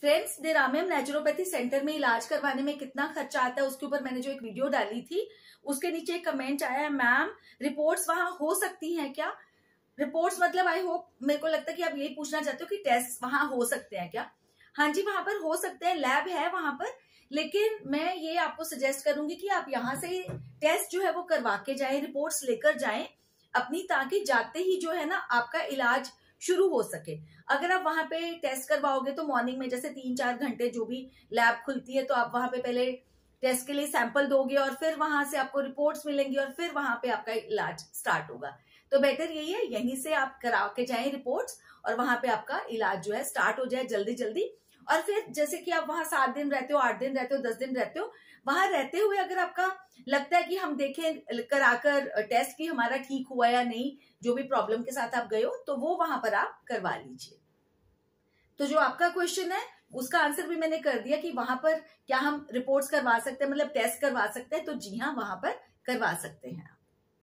Friends, देरामियम naturopathy centre में इलाज करवाने में कितना खर्चा आता है उसके ऊपर मैंने जो एक वीडियो डाली थी, उसके नीचे एक कमेंट आया है, मैम रिपोर्ट्स वहां हो सकती हैं क्या? रिपोर्ट्स मतलब आई होप, मेरे को लगता है कि आप यही पूछना चाहते हो कि टेस्ट वहां हो सकते हैं क्या। हाँ जी, वहां पर हो सकते हैं, लैब है वहां पर, लेकिन मैं ये आपको सजेस्ट करूंगी कि आप यहाँ से टेस्ट जो है वो करवा के जाएं, रिपोर्ट्स लेकर जाएं अपनी, ताकि जाते ही जो है ना आपका इलाज शुरू हो सके। अगर आप वहां पे टेस्ट करवाओगे तो मॉर्निंग में जैसे 3-4 घंटे जो भी लैब खुलती है तो आप वहां पे पहले टेस्ट के लिए सैंपल दोगे और फिर वहां से आपको रिपोर्ट्स मिलेंगी और फिर वहां पे आपका इलाज स्टार्ट होगा। तो बेहतर यही है, यहीं से आप करा के जाएं रिपोर्ट्स और वहां पे आपका इलाज जो है स्टार्ट हो जाए जल्दी जल्दी। और फिर जैसे कि आप वहां 7 दिन रहते हो, 8 दिन रहते हो, 10 दिन रहते हो, वहां रहते हुए अगर आपका लगता है कि हम देखें कराकर टेस्ट कि हमारा ठीक हुआ या नहीं, जो भी प्रॉब्लम के साथ आप गए हो, तो वो वहां पर आप करवा लीजिए। तो जो आपका क्वेश्चन है उसका आंसर भी मैंने कर दिया कि वहां पर क्या हम रिपोर्ट्स करवा सकते हैं, मतलब टेस्ट करवा सकते हैं। तो जी हाँ, वहां पर करवा सकते हैं।